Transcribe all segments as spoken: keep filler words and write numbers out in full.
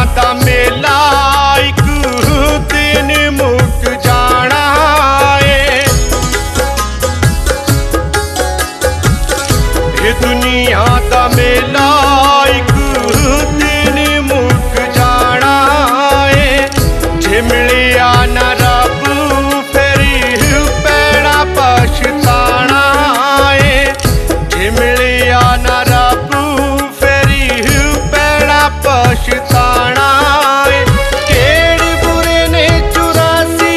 माता मेला एक दिन मुक जाना है। ये दुनिया का मेला एक दिन मुक जाना है। झिमलिया न रब फिर पैड़ा पछताना है। झिमलिया न रब पछताना है। केड़ बुरे ने चुरासी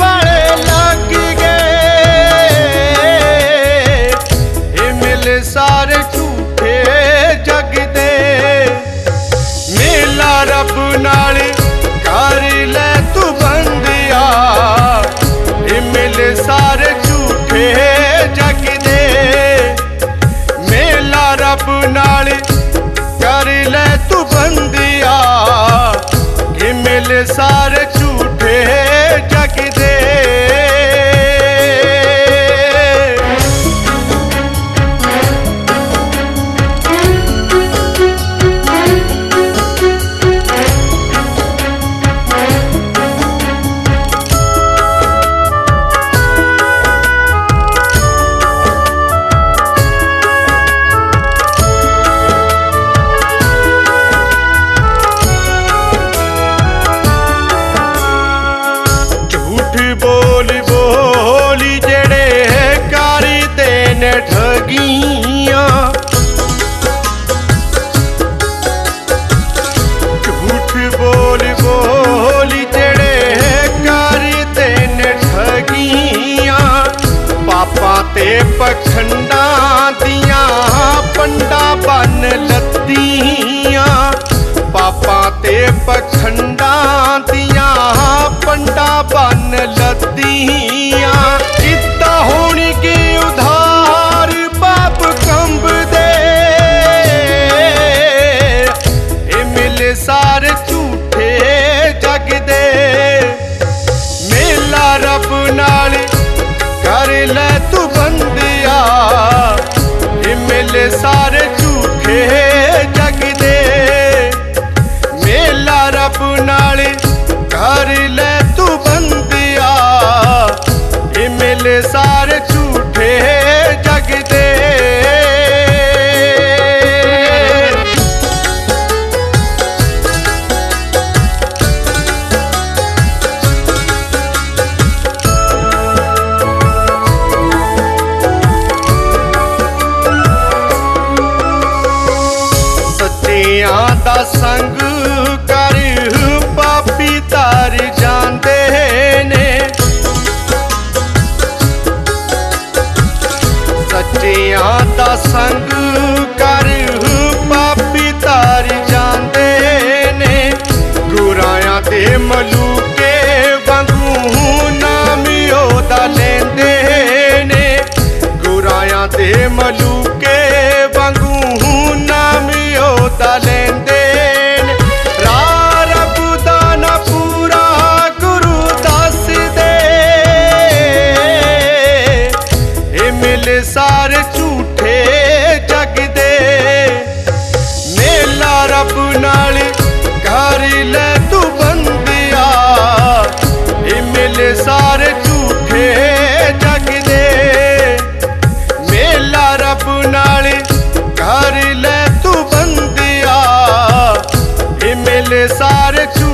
बड़े लग गए। मिल सारे झूठे जग दे मेला रब नाल कर ले तू बंदिया। मिल सारे झूठे जग दे मेला रब नाल कर ले तू बंदिया। कि मिल सारे झूठे जग दे। ठगिया झूठ बोल बोल जड़े कर तेन ठगिया। पापा ते पखंडा दिया पंडा बन लतिया। पापा ते पखंडा दिया पंडा बन लतिया। किता होनी के उधार पाप कंब दे। मिल सारे झूठे जग दे। मेला रब नाल कर ले तू बंदिया। मिल सारे झूठे जग दे। मेला रब नाल कर ले तू बंदिया। मिले सारे झूठे जग दे। सच्चिया दा संग कर पापी तार जाते ने। सच्चिया दा संग कर पापी तार जाते ने। गुराया दे मलूके वांगू नाम ओदा लेंदे ने। गुराया दे मलूके वांगू नाम ओदा लेंदे। मिल सारे झूठे जग दे। मेला रब नाल कर ले तू बंदिया। मिल सारे झूठे जग दे। मेला रब नाल कर ले तू बंदिया। मिल सारे झूठे।